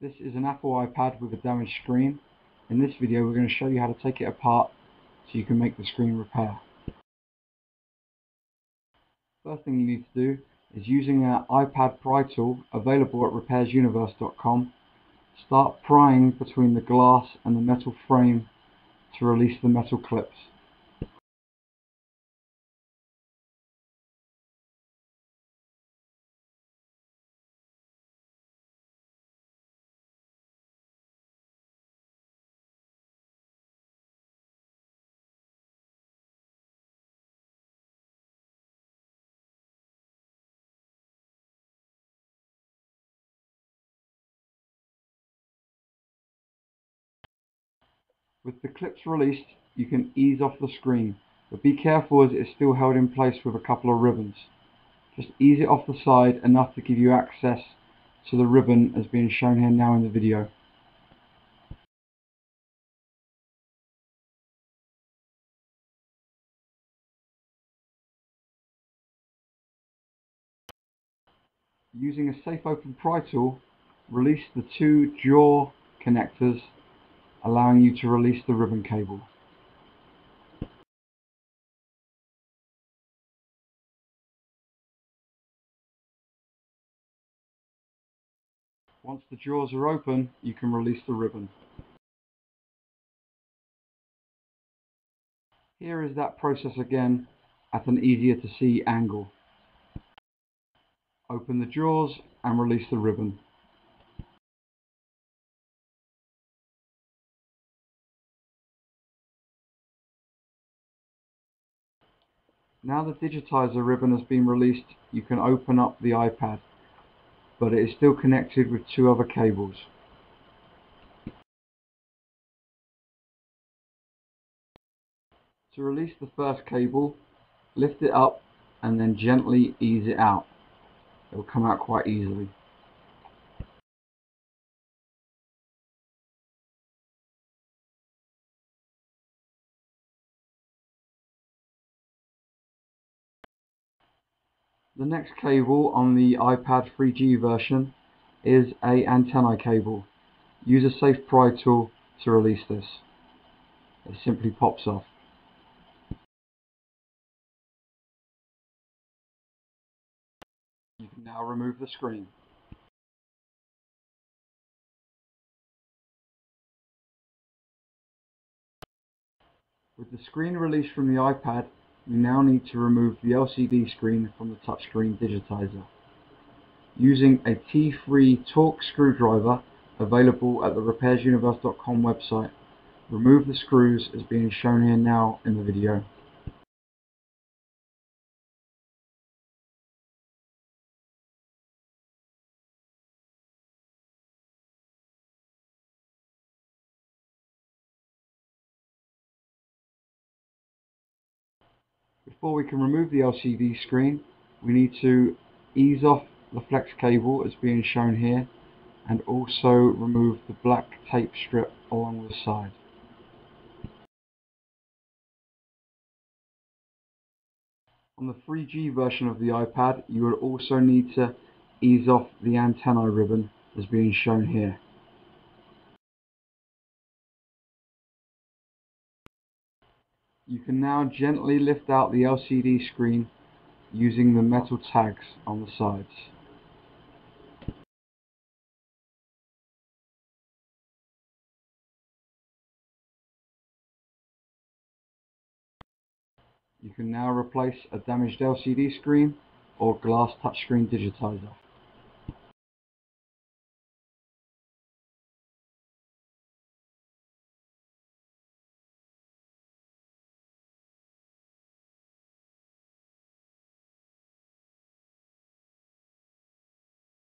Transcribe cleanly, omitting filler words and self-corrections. This is an Apple iPad with a damaged screen. In this video we're going to show you how to take it apart so you can make the screen repair. First thing you need to do is, using an iPad pry tool available at RepairsUniverse.com, start prying between the glass and the metal frame to release the metal clips. With the clips released, you can ease off the screen, but be careful as it's still held in place with a couple of ribbons. Just ease it off the side enough to give you access to the ribbon as being shown here now in the video. Using a safe open pry tool, release the two jaw connectors, allowing you to release the ribbon cable. Once the jaws are open, you can release the ribbon. Here is that process again at an easier to see angle. Open the jaws and release the ribbon. Now the digitizer ribbon has been released, you can open up the iPad, but it is still connected with two other cables. To release the first cable, lift it up and then gently ease it out. It will come out quite easily. The next cable on the iPad 3G version is an antennae cable. Use a safe pry tool to release this. It simply pops off. You can now remove the screen. With the screen released from the iPad, you now need to remove the LCD screen from the touchscreen digitizer. Using a T3 Torx screwdriver available at the RepairsUniverse.com website, remove the screws as being shown here now in the video. Before we can remove the LCD screen, we need to ease off the flex cable as being shown here, and also remove the black tape strip along the side. On the 3G version of the iPad, you will also need to ease off the antennae ribbon as being shown here. You can now gently lift out the LCD screen using the metal tags on the sides. You can now replace a damaged LCD screen or glass touchscreen digitizer.